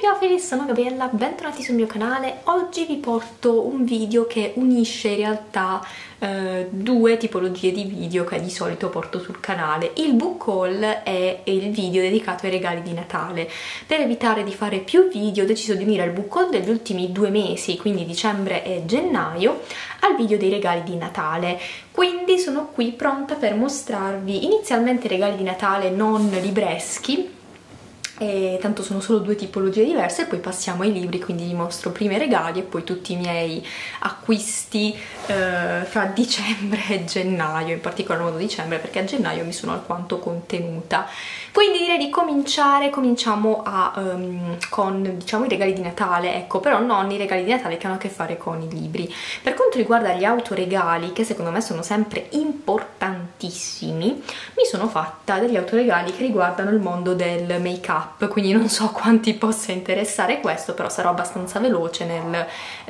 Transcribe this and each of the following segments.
Pioferi, sono Gabriella, bentornati sul mio canale. Oggi vi porto un video che unisce in realtà due tipologie di video che di solito porto sul canale. Il book haul è il video dedicato ai regali di Natale. Per evitare di fare più video ho deciso di unire il book haul degli ultimi due mesi, quindi dicembre e gennaio, al video dei regali di Natale. Quindi sono qui pronta per mostrarvi inizialmente regali di Natale non libreschi, e tanto sono solo due tipologie diverse, e poi passiamo ai libri, quindi vi mostro prima i regali e poi tutti i miei acquisti fra dicembre e gennaio, in particolar modo dicembre perché a gennaio mi sono alquanto contenuta. Quindi direi di cominciare, cominciamo con diciamo i regali di Natale, ecco, però non i regali di Natale che hanno a che fare con i libri. Per quanto riguarda gli autoregali, che secondo me sono sempre importantissimi, mi sono fatta degli autoregali che riguardano il mondo del make up, quindi non so quanti possa interessare questo, però sarò abbastanza veloce nel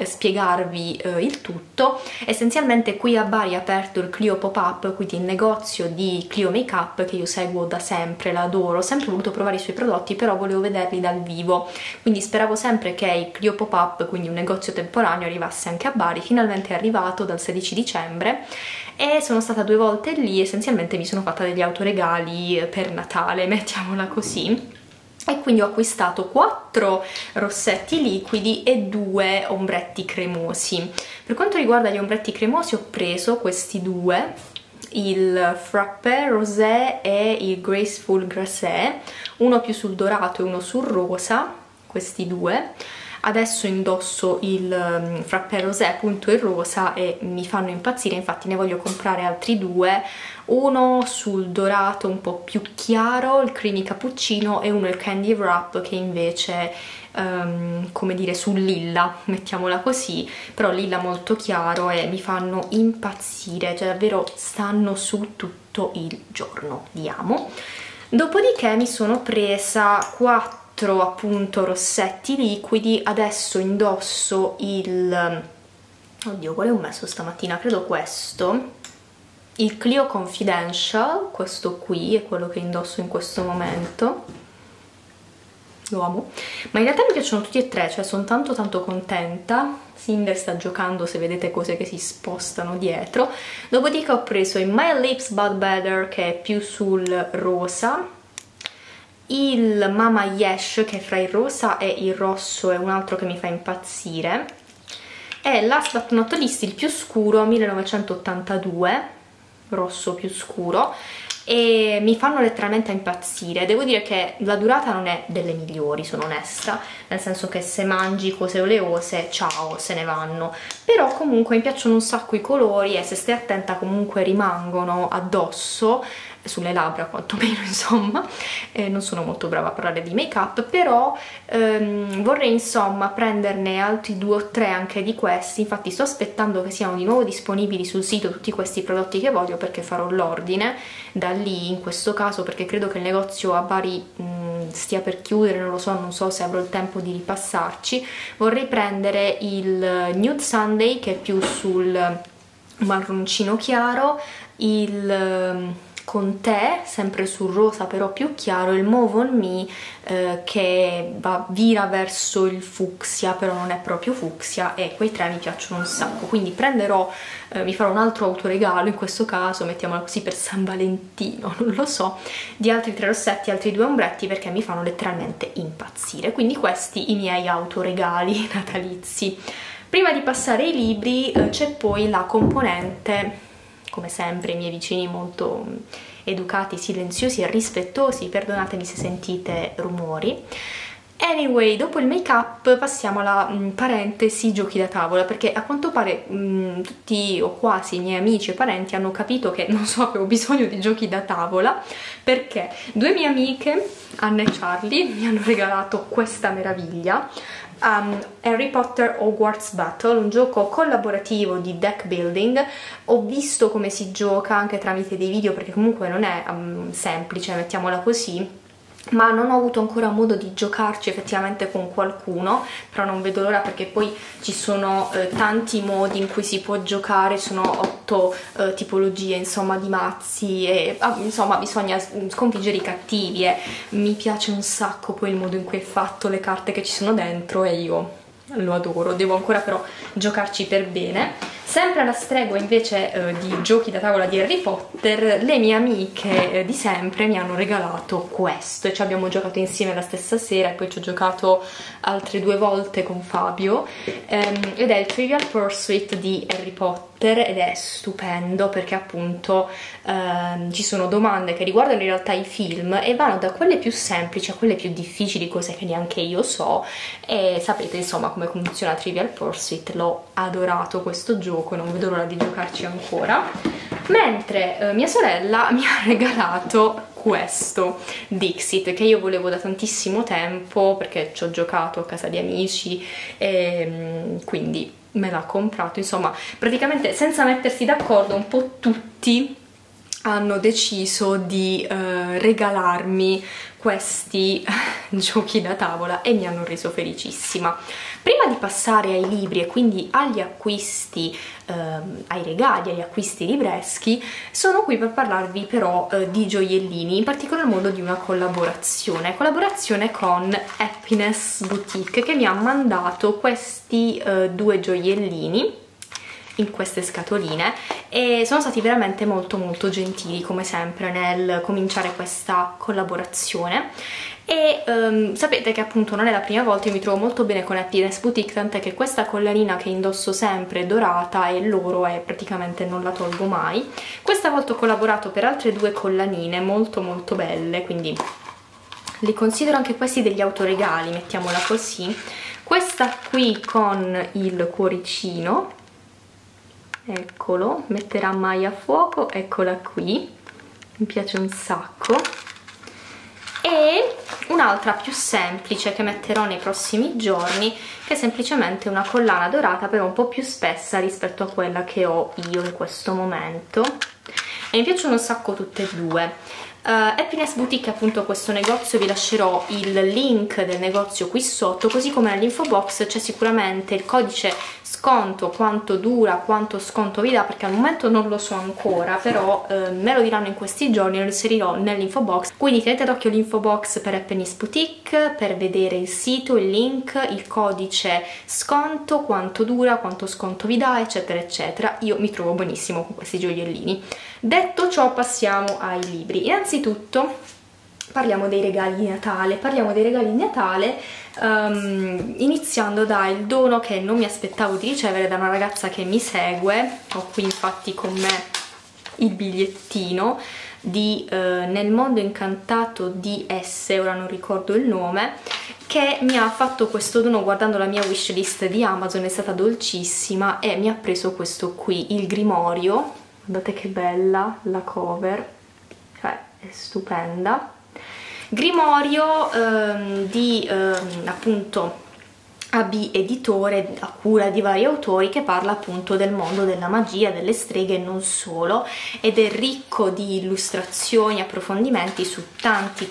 spiegarvi il tutto. Essenzialmente qui a Bari è aperto il Clio Pop Up, quindi il negozio di Clio Make Up che io seguo da sempre, l'adoro, ho sempre voluto provare i suoi prodotti, però volevo vederli dal vivo, quindi speravo sempre che il Clio Pop Up, quindi un negozio temporaneo, arrivasse anche a Bari. Finalmente è arrivato dal 16 dicembre e sono stata due volte lì. Essenzialmente mi sono fatta degli autoregali per Natale, mettiamola così, e quindi ho acquistato 4 rossetti liquidi e 2 ombretti cremosi. Per quanto riguarda gli ombretti cremosi ho preso questi due, il Frappé Rosé e il Graceful Grasé, uno più sul dorato e uno sul rosa, questi due. Adesso indosso il Frappé Rosé, appunto il rosa, e mi fanno impazzire, infatti ne voglio comprare altri due, uno sul dorato un po' più chiaro, il creamy cappuccino, e uno il candy wrap che invece come dire sul lilla, mettiamola così, però lilla molto chiaro, e mi fanno impazzire, cioè davvero stanno su tutto il giorno, li amo. Dopodiché mi sono presa 4 appunto rossetti liquidi, adesso indosso il, oddio quale ho messo stamattina, credo questo, il Clio Confidential, questo qui è quello che indosso in questo momento, lo amo, ma in realtà mi piacciono tutti e tre, cioè sono tanto contenta. Singer sta giocando, se vedete cose che si spostano dietro. Dopodiché ho preso il My Lips But Better che è più sul rosa, il Mama Yesh che è fra il rosa e il rosso, è un altro che mi fa impazzire, e last but not least il più scuro 1982, rosso più scuro, e mi fanno letteralmente impazzire. Devo dire che la durata non è delle migliori, sono onesta, nel senso che se mangi cose oleose, ciao, se ne vanno, però comunque mi piacciono un sacco i colori, e se stai attenta comunque rimangono addosso, sulle labbra quantomeno, insomma. Non sono molto brava a parlare di make up, però vorrei insomma prenderne altri 2 o 3 anche di questi, infatti sto aspettando che siano di nuovo disponibili sul sito tutti questi prodotti che voglio, perché farò l'ordine da lì in questo caso, perché credo che il negozio a Bari stia per chiudere, non lo so, non so se avrò il tempo di ripassarci. Vorrei prendere il Nude Sunday che è più sul marroncino chiaro, il con te, sempre sul rosa però più chiaro, il Move on Me che vira verso il fucsia, però non è proprio fucsia, e quei tre mi piacciono un sacco, quindi prenderò, mi farò un altro autoregalo in questo caso, mettiamola così, per San Valentino, non lo so, di altri 3 rossetti, altri 2 ombretti, perché mi fanno letteralmente impazzire. Quindi questi i miei autoregali natalizi. Prima di passare ai libri c'è poi la componente, come sempre i miei vicini molto educati, silenziosi e rispettosi, perdonatemi se sentite rumori. Anyway, dopo il make up passiamo alla parentesi giochi da tavola, perché a quanto pare tutti o quasi i miei amici e parenti hanno capito che non so, avevo bisogno di giochi da tavola, perché 2 mie amiche, Anna e Charlie, mi hanno regalato questa meraviglia, Harry Potter Hogwarts Battle, un gioco collaborativo di deck building. Ho visto come si gioca anche tramite dei video, perché comunque non è semplice, mettiamola così, ma non ho avuto ancora modo di giocarci effettivamente con qualcuno, però non vedo l'ora, perché poi ci sono tanti modi in cui si può giocare, sono 8 tipologie insomma di mazzi e insomma bisogna sconfiggere i cattivi e mi piace un sacco poi il modo in cui è fatto, le carte che ci sono dentro, e io lo adoro. Devo ancora però giocarci per bene. Sempre alla stregua invece di giochi da tavola di Harry Potter, le mie amiche di sempre mi hanno regalato questo e ci abbiamo giocato insieme la stessa sera, e poi ci ho giocato altre 2 volte con Fabio, ed è il Trivial Pursuit di Harry Potter, ed è stupendo perché appunto ci sono domande che riguardano in realtà i film e vanno da quelle più semplici a quelle più difficili, cose che neanche io so, e sapete insomma come funziona Trivial Pursuit. L'ho adorato questo gioco, non vedo l'ora di giocarci ancora. Mentre mia sorella mi ha regalato questo Dixit, che io volevo da tantissimo tempo perché ci ho giocato a casa di amici, e quindi me l'ha comprato. Insomma, praticamente senza mettersi d'accordo un po' tutti hanno deciso di regalarmi questi giochi da tavola e mi hanno reso felicissima. Prima di passare ai libri e quindi agli acquisti, ai regali, agli acquisti libreschi, sono qui per parlarvi però di gioiellini, in particolar modo di una collaborazione con Happiness Boutique, che mi ha mandato questi 2 gioiellini in queste scatoline, e sono stati veramente molto molto gentili come sempre nel cominciare questa collaborazione. E sapete che appunto non è la prima volta, io mi trovo molto bene con Happiness Boutique, tant'è che questa collanina che indosso sempre è dorata e l'oro è praticamente, non la tolgo mai. Questa volta ho collaborato per altre 2 collanine molto molto belle, quindi li considero anche questi degli autoregali, mettiamola così. Questa qui con il cuoricino, eccolo, metterà mai a fuoco, eccola qui, mi piace un sacco. E un'altra più semplice che metterò nei prossimi giorni, che è semplicemente una collana dorata però un po' più spessa rispetto a quella che ho io in questo momento, e mi piacciono un sacco tutte e 2. Happiness Boutique è appunto questo negozio, vi lascerò il link del negozio qui sotto, così come nell'info box c'è sicuramente il codice sconto, quanto dura, quanto sconto vi dà, perché al momento non lo so ancora, però me lo diranno in questi giorni e lo inserirò nell'info box, quindi tenete d'occhio l'info box per Happiness Boutique per vedere il sito, il link, il codice sconto, quanto dura, quanto sconto vi dà, eccetera eccetera. Io mi trovo benissimo con questi gioiellini. Detto ciò, passiamo ai libri. Innanzitutto parliamo dei regali di Natale, iniziando dal dono che non mi aspettavo di ricevere da una ragazza che mi segue. Ho qui infatti con me il bigliettino di Nel mondo incantato di S, ora non ricordo il nome, che mi ha fatto questo dono guardando la mia wishlist di Amazon, è stata dolcissima e mi ha preso questo qui, il Grimorio. Guardate che bella la cover, cioè è stupenda. Grimorio di appunto AB Editore, a cura di vari autori, che parla appunto del mondo della magia, delle streghe e non solo, ed è ricco di illustrazioni, approfondimenti su tanti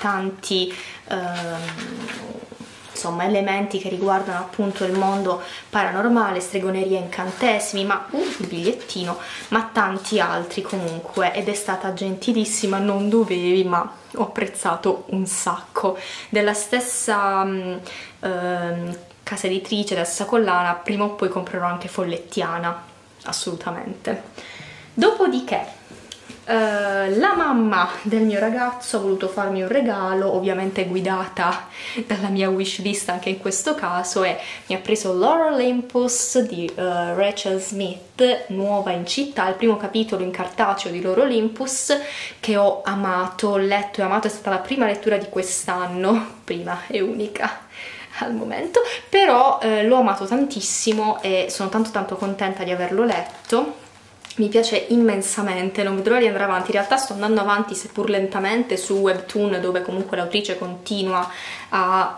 insomma elementi che riguardano appunto il mondo paranormale, stregoneria, incantesimi, ma il bigliettino, ma tanti altri comunque, ed è stata gentilissima, non dovevi, ma ho apprezzato un sacco. Della stessa casa editrice, della stessa collana, prima o poi comprerò anche Follettiana, assolutamente. Dopodiché la mamma del mio ragazzo ha voluto farmi un regalo, ovviamente guidata dalla mia wishlist anche in questo caso, e mi ha preso Lore Olympus di Rachel Smith, nuova in città, il primo capitolo in cartaceo di Lore Olympus, che ho amato, ho letto e amato. È stata la prima lettura di quest'anno, prima e unica al momento, però l'ho amato tantissimo e sono tanto contenta di averlo letto. Mi piace immensamente, non vedo l'ora di andare avanti. In realtà sto andando avanti seppur lentamente su Webtoon, dove comunque l'autrice continua a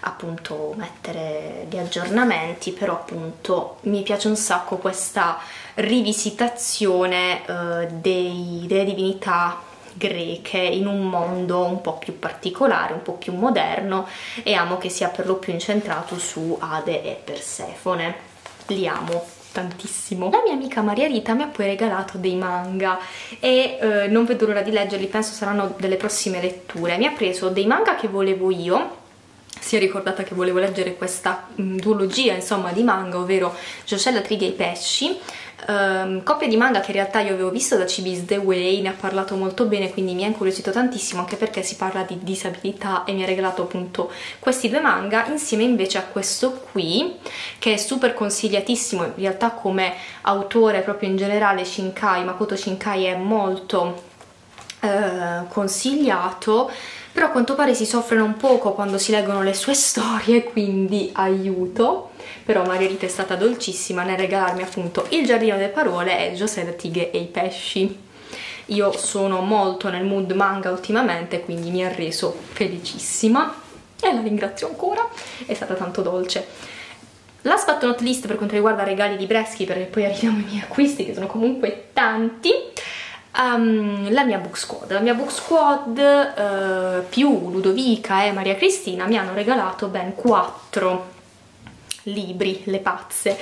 appunto mettere gli aggiornamenti, però appunto mi piace un sacco questa rivisitazione delle divinità greche in un mondo un po' più particolare, un po' più moderno, e amo che sia per lo più incentrato su Ade e Persefone. Li amo tantissimo. La mia amica Maria Rita mi ha poi regalato dei manga e non vedo l'ora di leggerli, penso saranno delle prossime letture. Mi ha preso dei manga che volevo io, si è ricordata che volevo leggere questa duologia, insomma, di manga, ovvero Jocella Trighe e i Pesci, coppia di manga che in realtà io avevo visto da CB's The Way, ne ha parlato molto bene, quindi mi ha incuriosito tantissimo, anche perché si parla di disabilità, e mi ha regalato appunto questi due manga insieme invece a questo qui, che è super consigliatissimo in realtà come autore, proprio in generale Shinkai, Makoto Shinkai è molto consigliato, però a quanto pare si soffrono un poco quando si leggono le sue storie, quindi aiuto. Però Maria Rita è stata dolcissima nel regalarmi appunto Il Giardino delle Parole e Jocella Trighe e i Pesci. Io sono molto nel mood manga ultimamente, quindi mi ha reso felicissima e la ringrazio ancora, è stata tanto dolce. Last but not least, per quanto riguarda regali di Breschi, perché poi arriviamo ai miei acquisti che sono comunque tanti, la mia book squad più Ludovica e Maria Cristina mi hanno regalato ben 4 libri, le pazze.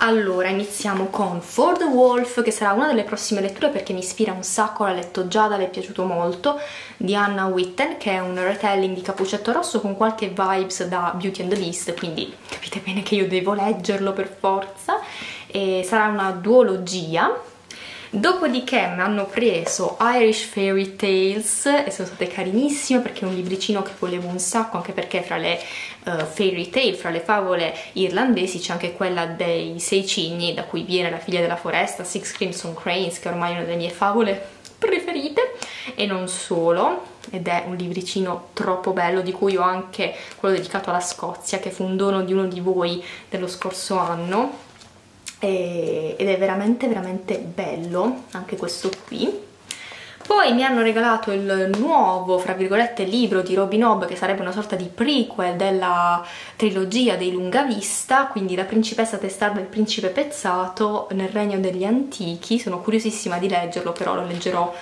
Allora, iniziamo con For the Wolf, che sarà una delle prossime letture perché mi ispira un sacco, l'ha letto già, le è piaciuto molto, di Anna Whitten, che è un retelling di Cappuccetto Rosso con qualche vibes da Beauty and the Beast, quindi capite bene che io devo leggerlo per forza, e sarà una duologia. Dopodiché mi hanno preso Irish Fairy Tales e sono state carinissime perché è un libricino che volevo un sacco, anche perché fra le fairy tale, fra le favole irlandesi, c'è anche quella dei Sei Cigni, da cui viene La Figlia della Foresta, Six Crimson Cranes, che ormai è una delle mie favole preferite, e non solo, ed è un libricino troppo bello, di cui ho anche quello dedicato alla Scozia, che fu un dono di uno di voi dello scorso anno, ed è veramente veramente bello anche questo qui. Poi mi hanno regalato il nuovo, fra virgolette, libro di Robin Hobb, che sarebbe una sorta di prequel della trilogia dei Lungavista, quindi La principessa testarda e il principe pezzato nel regno degli antichi. Sono curiosissima di leggerlo, però lo leggerò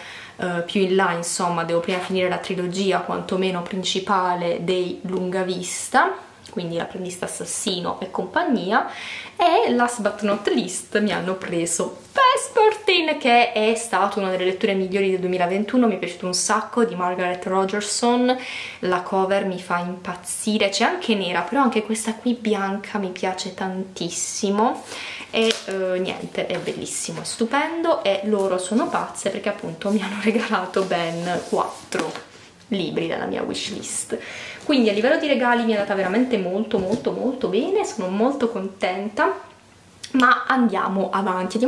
più in là, insomma, devo prima finire la trilogia quantomeno principale dei Lungavista, quindi L'apprendista assassino e compagnia. E last but not least mi hanno preso Vespertine, che è stata una delle letture migliori del 2021, mi è piaciuto un sacco, di Margaret Rogerson, la cover mi fa impazzire, c'è anche nera, però anche questa qui bianca mi piace tantissimo, e niente, è bellissimo, è stupendo, e loro sono pazze perché appunto mi hanno regalato ben 4 libri dalla mia wishlist. Quindi a livello di regali mi è andata veramente molto molto molto bene, sono molto contenta, ma andiamo avanti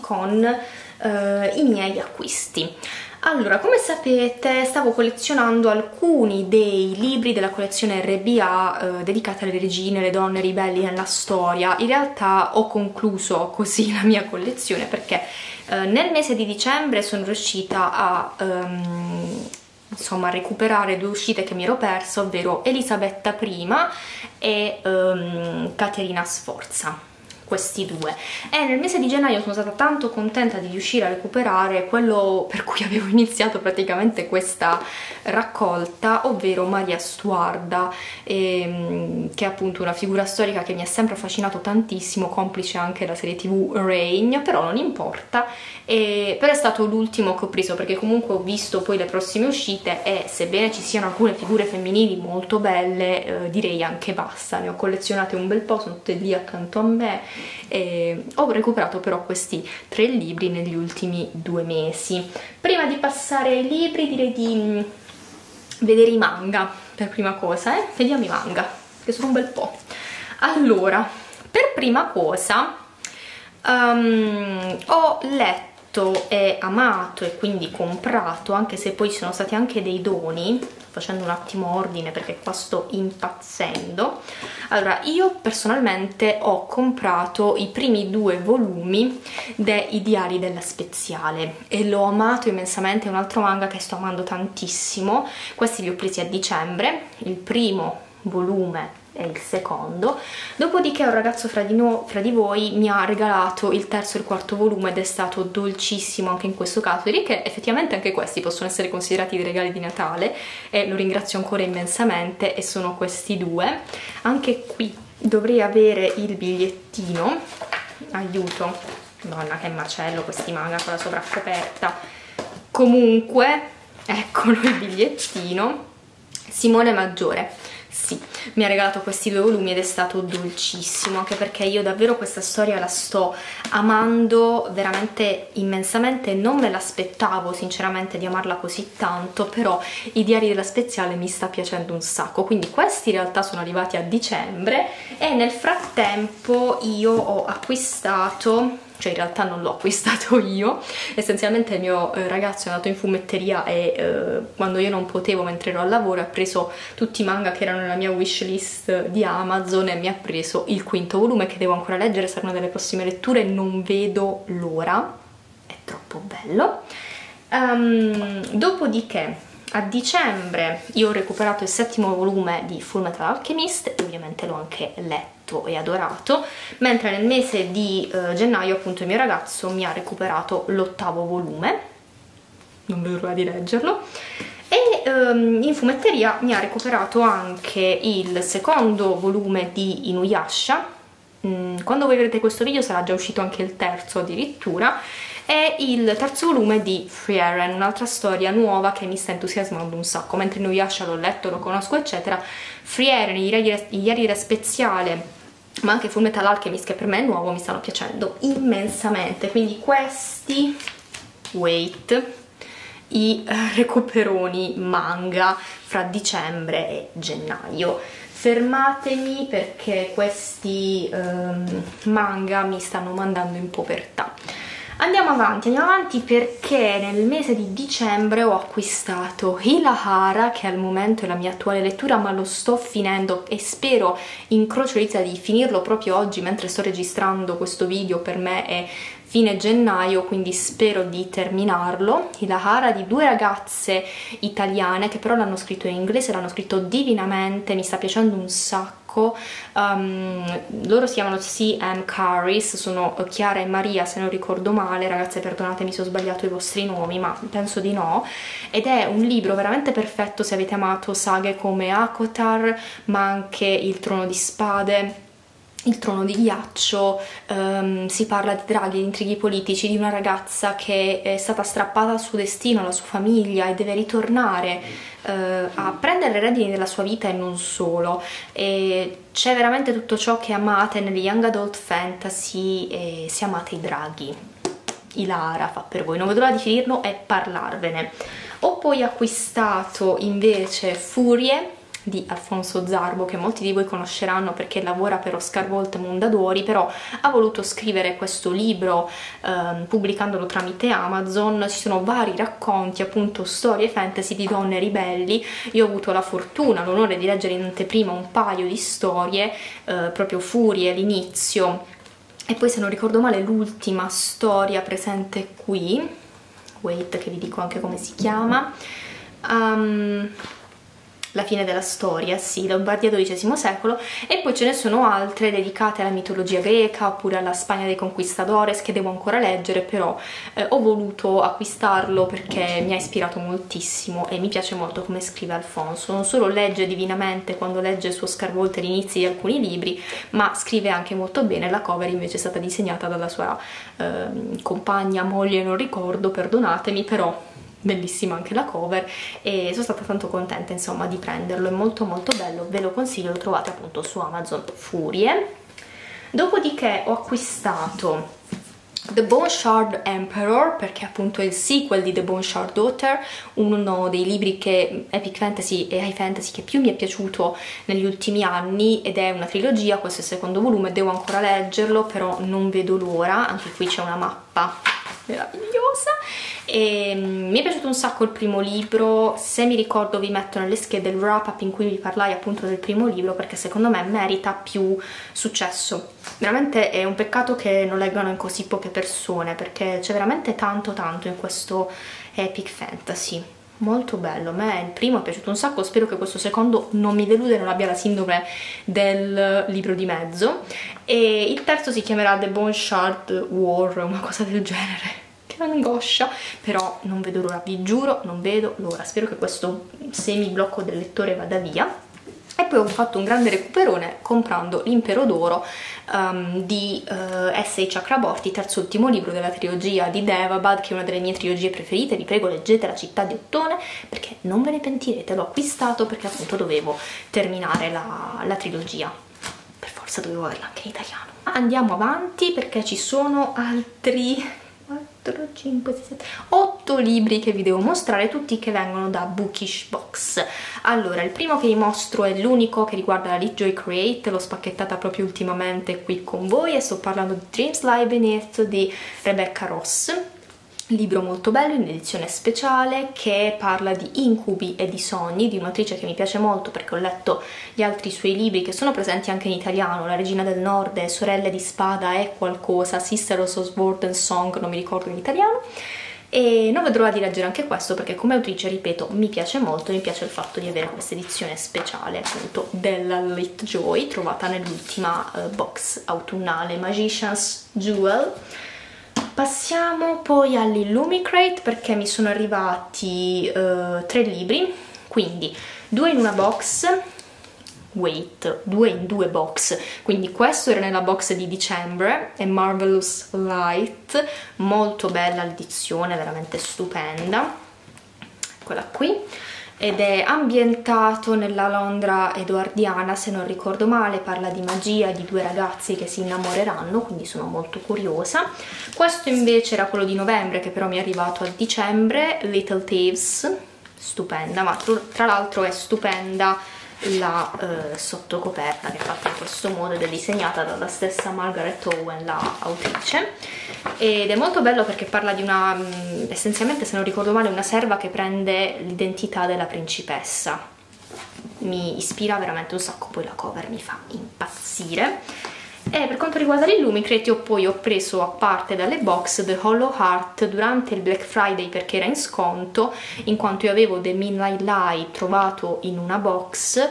con i miei acquisti. Allora, come sapete, stavo collezionando alcuni dei libri della collezione RBA dedicata alle regine, alle donne ribelli nella storia. In realtà ho concluso così la mia collezione perché nel mese di dicembre sono riuscita a recuperare due uscite che mi ero persa, ovvero Elisabetta I e Caterina Sforza, questi due. E nel mese di gennaio sono stata tanto contenta di riuscire a recuperare quello per cui avevo iniziato praticamente questa raccolta, ovvero Maria Stuarda, che è appunto una figura storica che mi ha sempre affascinato tantissimo, complice anche la serie TV Reign, però non importa, però è stato l'ultimo che ho preso perché comunque ho visto poi le prossime uscite, e sebbene ci siano alcune figure femminili molto belle, direi anche basta, ne ho collezionate un bel po', sono tutte lì accanto a me. Ho recuperato però questi 3 libri negli ultimi 2 mesi. Prima di passare ai libri direi di vedere i manga per prima cosa, vediamo i manga, che sono un bel po'. Allora, per prima cosa ho letto e amato e quindi comprato, anche se poi ci sono stati anche dei doni, facendo un attimo ordine perché qua sto impazzendo. Allora, io personalmente ho comprato i primi 2 volumi dei Diari della Speziale e l'ho amato immensamente, è un altro manga che sto amando tantissimo, questi li ho presi a dicembre, il primo volume è il secondo, dopodiché un ragazzo fra di voi mi ha regalato il terzo e il quarto volume ed è stato dolcissimo anche in questo caso. Direi che effettivamente anche questi possono essere considerati dei regali di Natale e lo ringrazio ancora immensamente, e sono questi due. Anche qui dovrei avere il bigliettino, aiuto, madonna che macello questi manga con la sovraccoperta. Comunque eccolo il bigliettino, Simone Maggiore. Sì, mi ha regalato questi due volumi ed è stato dolcissimo, anche perché io davvero questa storia la sto amando veramente immensamente, non me l'aspettavo sinceramente di amarla così tanto, però i Diari della Speziale mi sta piacendo un sacco, quindi questi in realtà sono arrivati a dicembre e nel frattempo io ho acquistato, cioè in realtà non l'ho acquistato io, essenzialmente il mio ragazzo è andato in fumetteria e quando io non potevo mentre ero al lavoro ha preso tutti i manga che erano nella mia wishlist di Amazon e mi ha preso il quinto volume che devo ancora leggere, sarà una delle prossime letture, non vedo l'ora, è troppo bello. Dopodiché a dicembre io ho recuperato il settimo volume di Fullmetal Alchemist, ovviamente l'ho anche letto e adorato, mentre nel mese di gennaio appunto il mio ragazzo mi ha recuperato l'ottavo volume, non vedo l'ora di leggerlo, e in fumetteria mi ha recuperato anche il secondo volume di Inuyasha. Quando voi vedrete questo video sarà già uscito anche il terzo addirittura, è il terzo volume di Free Eren, un'altra storia nuova che mi sta entusiasmando un sacco. Mentre Inuyasha l'ho letto, lo conosco eccetera, Free Eren, i Diari della Speziale, ma anche Fullmetal Alchemist che per me è nuovo, mi stanno piacendo immensamente, quindi questi i recuperoni manga fra dicembre e gennaio. Fermatemi perché questi manga mi stanno mandando in povertà. Andiamo avanti perché nel mese di dicembre ho acquistato Hilahara, che al momento è la mia attuale lettura, ma lo sto finendo e spero, incrocio le dita, di finirlo proprio oggi mentre sto registrando questo video. Per me è fine gennaio, quindi spero di terminarlo. Hilahara di due ragazze italiane che però l'hanno scritto in inglese, l'hanno scritto divinamente, mi sta piacendo un sacco. Loro si chiamano C and Caris, sono Chiara e Maria se non ricordo male, ragazze perdonatemi se ho sbagliato i vostri nomi ma penso di no, ed è un libro veramente perfetto se avete amato saghe come Akotar, ma anche Il Trono di Spade, Il Trono di Ghiaccio. Si parla di draghi, di intrighi politici, di una ragazza che è stata strappata al suo destino, alla sua famiglia, e deve ritornare a prendere le redini della sua vita e non solo. C'è veramente tutto ciò che amate nelle young adult fantasy, e se amate i draghi, Hilahara fa per voi. Non vedo l'ora di finirlo e parlarvene. Ho poi acquistato invece Furie di Alfonso Zarbo, che molti di voi conosceranno perché lavora per Oscar Wilde e Mondadori, però ha voluto scrivere questo libro pubblicandolo tramite Amazon. Ci sono vari racconti, appunto storie fantasy di donne ribelli. Io ho avuto la fortuna, l'onore di leggere in anteprima un paio di storie, proprio Furie all'inizio e poi se non ricordo male l'ultima storia presente qui, che vi dico anche come si chiama, la fine della storia, sì, Lombardia XII secolo, e poi ce ne sono altre dedicate alla mitologia greca oppure alla Spagna dei Conquistadores che devo ancora leggere, però ho voluto acquistarlo perché mi ha ispirato moltissimo e mi piace molto come scrive Alfonso. Non solo legge divinamente quando legge il suo scarvolto all'inizio di alcuni libri, ma scrive anche molto bene. La cover invece è stata disegnata dalla sua compagna, moglie, non ricordo, perdonatemi, però bellissima anche la cover e sono stata tanto contenta insomma di prenderlo, è molto molto bello, ve lo consiglio, lo trovate appunto su Amazon, Furie. Dopodiché ho acquistato The Bone Shard Emperor, perché appunto è il sequel di The Bone Shard Daughter, uno dei libri che epic fantasy e high fantasy che più mi è piaciuto negli ultimi anni, ed è una trilogia. Questo è il secondo volume, devo ancora leggerlo però non vedo l'ora. Anche qui c'è una mappa meravigliosa e mi è piaciuto un sacco il primo libro. Se mi ricordo vi metto nelle schede il wrap up in cui vi parlai appunto del primo libro, perché secondo me merita più successo. Veramente è un peccato che non leggano in così poche persone, perché c'è veramente tanto tanto in questo epic fantasy. molto bello, a me il primo è piaciuto un sacco, spero che questo secondo non mi deluda e non abbia la sindrome del libro di mezzo. E il terzo si chiamerà The Bone Shard War, una cosa del genere, che angoscia, però non vedo l'ora, vi giuro, non vedo l'ora, spero che questo semi blocco del lettore vada via. E poi ho fatto un grande recuperone comprando l'Impero d'Oro di S.H. Chakraborty, terzo ultimo libro della trilogia di Devabad, che è una delle mie trilogie preferite. Vi prego, leggete La città di Ottone perché non ve ne pentirete. L'ho acquistato perché appunto dovevo terminare la trilogia, per forza dovevo averla anche in italiano. Andiamo avanti perché ci sono altri 4, 5, 6, 7, 8 libri che vi devo mostrare, tutti che vengono da Bookish Box. Allora, il primo che vi mostro è l'unico che riguarda la Litjoy Create, l'ho spacchettata proprio ultimamente qui con voi e sto parlando di Dreams Lie Beneath di Rebecca Ross. Libro molto bello, in edizione speciale, che parla di incubi e di sogni, di un'autrice che mi piace molto perché ho letto gli altri suoi libri che sono presenti anche in italiano, La regina del nord, Sorelle di spada e qualcosa, Sisters of Sword and Song, non mi ricordo in italiano, e non vedrò di leggere anche questo perché come autrice, ripeto, mi piace molto, mi piace il fatto di avere questa edizione speciale appunto della Litjoy, trovata nell'ultima box autunnale, Magician's Jewel. Passiamo poi all'Illumicrate perché mi sono arrivati 3 libri, quindi 2 in una box, wait, 2 in 2 box, quindi questo era nella box di dicembre, è Marvelous Light, molto bella l'edizione, veramente stupenda, quella qui, ed è ambientato nella Londra edoardiana se non ricordo male, parla di magia, di 2 ragazzi che si innamoreranno, quindi sono molto curiosa. Questo invece era quello di novembre che però mi è arrivato a dicembre, Little Thieves, stupenda, ma tra l'altro è stupenda la sottocoperta che è fatta in questo modo ed è disegnata dalla stessa Margaret Owen, la autrice, ed è molto bello perché parla di una essenzialmente, se non ricordo male, una serva che prende l'identità della principessa. Mi ispira veramente un sacco, poi la cover mi fa impazzire. E per quanto riguarda l'Illumicrate, io poi ho preso a parte dalle box The Hollow Heart durante il Black Friday perché era in sconto, in quanto io avevo The Midnight Lie trovato in una box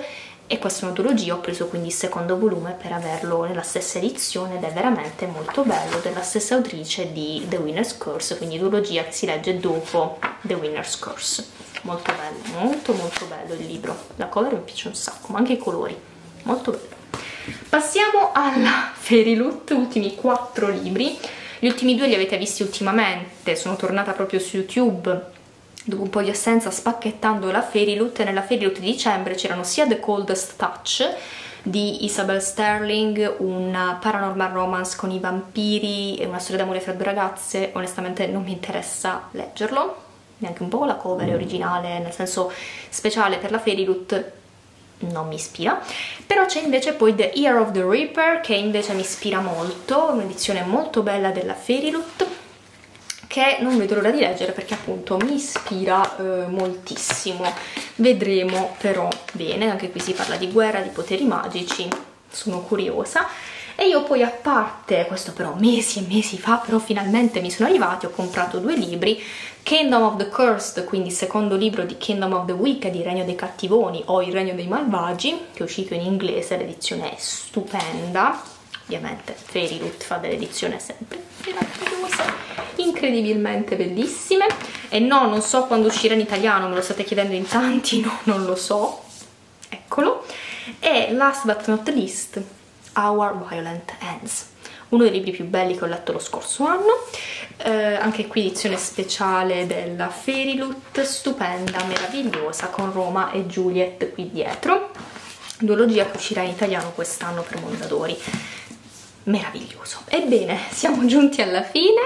e questa è un'antologia, ho preso quindi il secondo volume per averlo nella stessa edizione ed è veramente molto bello, della stessa autrice di The Winner's Curse, quindi l'antologia che si legge dopo The Winner's Curse. Molto bello, molto molto bello il libro, la cover mi piace un sacco, ma anche i colori, molto bello. Passiamo alla Fairy Loot, ultimi 4 libri, gli ultimi 2 li avete visti ultimamente, sono tornata proprio su YouTube dopo un po' di assenza spacchettando la Fairy Loot, e nella Fairy Loot di dicembre c'erano sia The Coldest Touch di Isabel Sterling, una paranormal romance con i vampiri e una storia d'amore fra 2 ragazze, onestamente non mi interessa leggerlo, neanche un po', la cover è originale, nel senso speciale per la Fairy Loot non mi ispira, però c'è invece poi The Year of the Reaper che invece mi ispira molto, un'edizione molto bella della Fairy Loot che non vedo l'ora di leggere perché appunto mi ispira moltissimo, vedremo però bene, anche qui si parla di guerra, di poteri magici, sono curiosa. E io poi a parte, questo però mesi e mesi fa, però finalmente mi sono arrivati, ho comprato 2 libri, Kingdom of the Cursed, quindi il secondo libro di Kingdom of the Wicked, il regno dei cattivoni o il regno dei malvagi, che è uscito in inglese, l'edizione è stupenda, ovviamente Fairy Loot fa dell'edizione sempre incredibilmente bellissime, e no, non so quando uscirà in italiano, me lo state chiedendo in tanti, no, non lo so, eccolo. E last but not least, Our Violent Ends, uno dei libri più belli che ho letto lo scorso anno, anche qui edizione speciale della Fairy Loot, stupenda, meravigliosa, con Roma e Juliet qui dietro, duologia che uscirà in italiano quest'anno per Mondadori, meraviglioso. Ebbene, siamo giunti alla fine,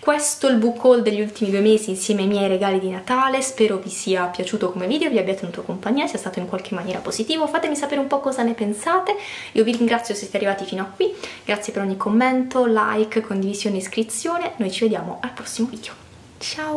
questo è il book haul degli ultimi 2 mesi insieme ai miei regali di Natale, spero vi sia piaciuto come video, vi abbia tenuto compagnia, sia stato in qualche maniera positivo, fatemi sapere un po' cosa ne pensate, io vi ringrazio se siete arrivati fino a qui, grazie per ogni commento, like, condivisione, iscrizione, noi ci vediamo al prossimo video, ciao!